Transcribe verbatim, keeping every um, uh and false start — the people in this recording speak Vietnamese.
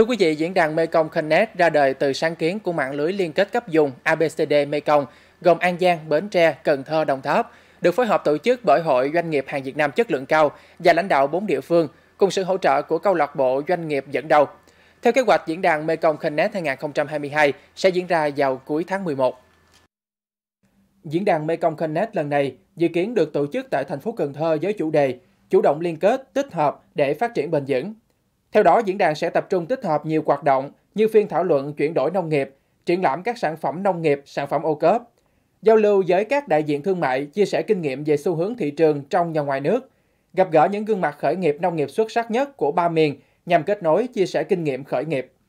Thưa quý vị, diễn đàn Mekong Connect ra đời từ sáng kiến của mạng lưới liên kết cấp vùng a bê xê đê Mekong gồm An Giang, Bến Tre, Cần Thơ, Đồng Tháp, được phối hợp tổ chức bởi Hội Doanh nghiệp Hàng Việt Nam chất lượng cao và lãnh đạo bốn địa phương cùng sự hỗ trợ của câu lạc bộ doanh nghiệp dẫn đầu. Theo kế hoạch, diễn đàn Mekong Connect hai nghìn không trăm hai mươi hai sẽ diễn ra vào cuối tháng mười một. Diễn đàn Mekong Connect lần này dự kiến được tổ chức tại thành phố Cần Thơ với chủ đề chủ động liên kết, tích hợp để phát triển bền vững. Theo đó, diễn đàn sẽ tập trung tích hợp nhiều hoạt động như phiên thảo luận chuyển đổi nông nghiệp, triển lãm các sản phẩm nông nghiệp, sản phẩm ô cốp, giao lưu với các đại diện thương mại, chia sẻ kinh nghiệm về xu hướng thị trường trong và ngoài nước, gặp gỡ những gương mặt khởi nghiệp nông nghiệp xuất sắc nhất của ba miền nhằm kết nối, chia sẻ kinh nghiệm khởi nghiệp.